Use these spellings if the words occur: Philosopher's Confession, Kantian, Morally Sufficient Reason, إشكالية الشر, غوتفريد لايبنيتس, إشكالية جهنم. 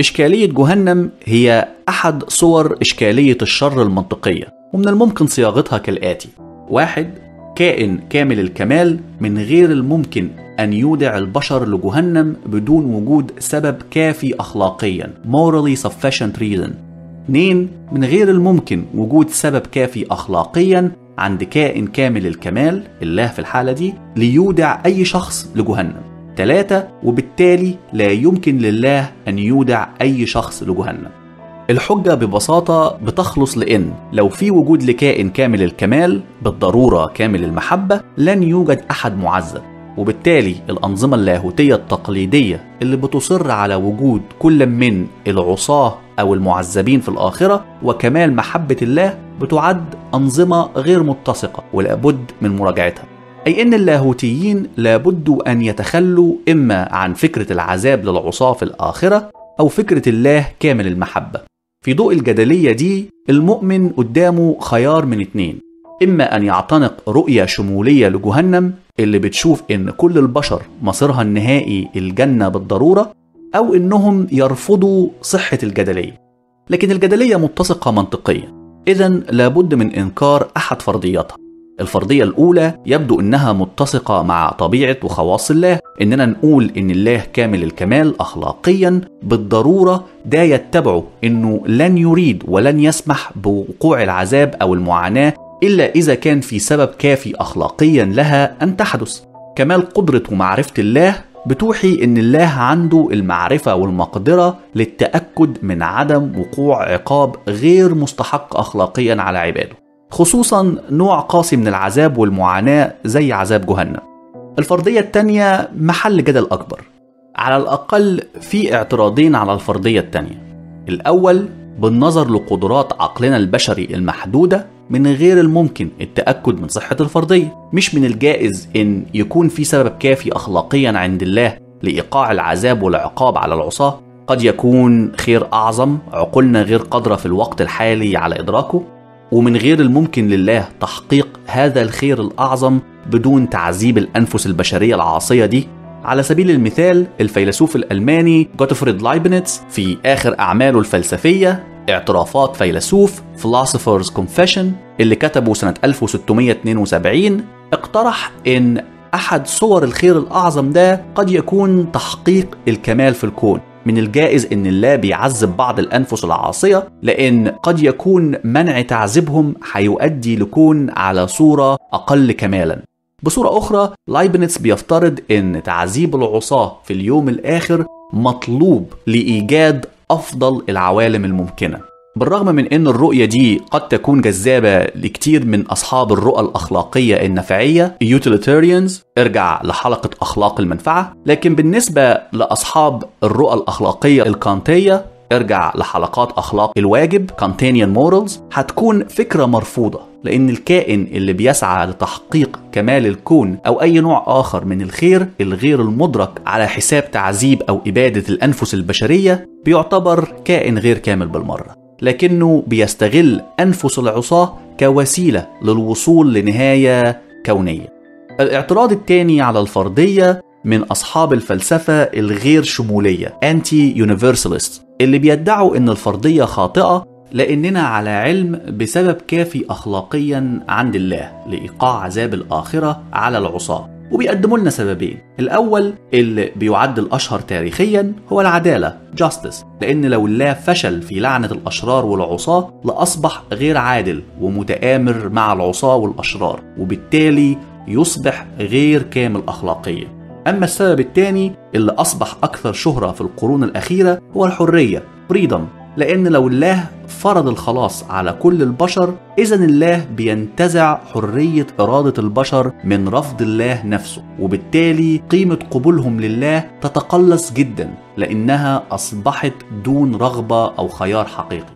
إشكالية جهنم هي أحد صور إشكالية الشر المنطقية، ومن الممكن صياغتها كالآتي: 1. كائن كامل الكمال من غير الممكن أن يودع البشر لجهنم بدون وجود سبب كافي أخلاقيا Morally Sufficient Reason. 2. من غير الممكن وجود سبب كافي أخلاقيا عند كائن كامل الكمال الله في الحالة دي ليودع أي شخص لجهنم. 3. وبالتالي لا يمكن لله أن يودع أي شخص لجهنم. الحجة ببساطة بتخلص لأن لو في وجود لكائن كامل الكمال بالضرورة كامل المحبة لن يوجد أحد معذب، وبالتالي الأنظمة اللاهوتية التقليدية اللي بتصر على وجود كل من العصاة أو المعذبين في الآخرة وكمال محبة الله بتعد أنظمة غير متسقة ولابد من مراجعتها، أي أن اللاهوتيين لابد أن يتخلوا إما عن فكرة العذاب للعصاة في الآخرة أو فكرة الله كامل المحبة. في ضوء الجدلية دي المؤمن قدامه خيار من اتنين: إما أن يعتنق رؤية شمولية لجهنم اللي بتشوف إن كل البشر مصيرها النهائي الجنة بالضرورة، أو إنهم يرفضوا صحة الجدلية. لكن الجدلية متسقة منطقيا، إذن لابد من إنكار أحد فرضياتها. الفرضية الأولى يبدو أنها متسقة مع طبيعة وخواص الله، إننا نقول إن الله كامل الكمال أخلاقيا بالضرورة ده يتبعه إنه لن يريد ولن يسمح بوقوع العذاب أو المعاناة إلا إذا كان في سبب كافي أخلاقيا لها أن تحدث. كمال قدرة ومعرفة الله بتوحي إن الله عنده المعرفة والمقدرة للتأكد من عدم وقوع عقاب غير مستحق أخلاقيا على عباده، خصوصا نوع قاسي من العذاب والمعاناة زي عذاب جهنم. الفرضية الثانية محل جدل أكبر، على الأقل في اعتراضين على الفرضية الثانية. الأول، بالنظر لقدرات عقلنا البشري المحدودة من غير الممكن التأكد من صحة الفرضية، مش من الجائز إن يكون في سبب كافي أخلاقيا عند الله لإيقاع العذاب والعقاب على العصاة. قد يكون خير أعظم عقولنا غير قادرة في الوقت الحالي على إدراكه، ومن غير الممكن لله تحقيق هذا الخير الأعظم بدون تعذيب الأنفس البشرية العاصية دي. على سبيل المثال، الفيلسوف الألماني غوتفريد لايبنيتس في آخر أعماله الفلسفية اعترافات فيلسوف Philosopher's Confession اللي كتبه سنة 1672 اقترح إن أحد صور الخير الأعظم ده قد يكون تحقيق الكمال في الكون. من الجائز إن الله بيعذب بعض الأنفس العاصية لأن قد يكون منع تعذيبهم هيؤدي لكون على صورة أقل كمالا. بصورة أخرى، لايبنيتس بيفترض إن تعذيب العصاة في اليوم الآخر مطلوب لإيجاد أفضل العوالم الممكنة. بالرغم من أن الرؤية دي قد تكون جذابة لكتير من أصحاب الرؤى الأخلاقية النفعية Utilitarians، ارجع لحلقة أخلاق المنفعة، لكن بالنسبة لأصحاب الرؤى الأخلاقية الكانتية ارجع لحلقات أخلاق الواجب Kantian Morals هتكون فكرة مرفوضة، لأن الكائن اللي بيسعى لتحقيق كمال الكون أو أي نوع آخر من الخير الغير المدرك على حساب تعذيب أو إبادة الأنفس البشرية بيعتبر كائن غير كامل بالمرة، لكنه بيستغل أنفس العصاة كوسيلة للوصول لنهاية كونية. الاعتراض الثاني على الفردية من أصحاب الفلسفة الغير شمولية Anti Universalist اللي بيدعوا إن الفردية خاطئة لأننا على علم بسبب كافي أخلاقيا عند الله لإيقاع عذاب الآخرة على العصاة، وبيقدموا لنا سببين. الأول اللي بيعد الأشهر تاريخيا هو العدالة Justice، لأن لو الله فشل في لعنة الأشرار والعصاة لأصبح غير عادل ومتآمر مع العصاة والأشرار، وبالتالي يصبح غير كامل أخلاقيا. أما السبب الثاني اللي أصبح أكثر شهرة في القرون الأخيرة هو الحرية Freedom، لأن لو الله فرض الخلاص على كل البشر إذن الله بينتزع حرية إرادة البشر من رفض الله نفسه، وبالتالي قيمة قبولهم لله تتقلص جدا لأنها أصبحت دون رغبة أو خيار حقيقي.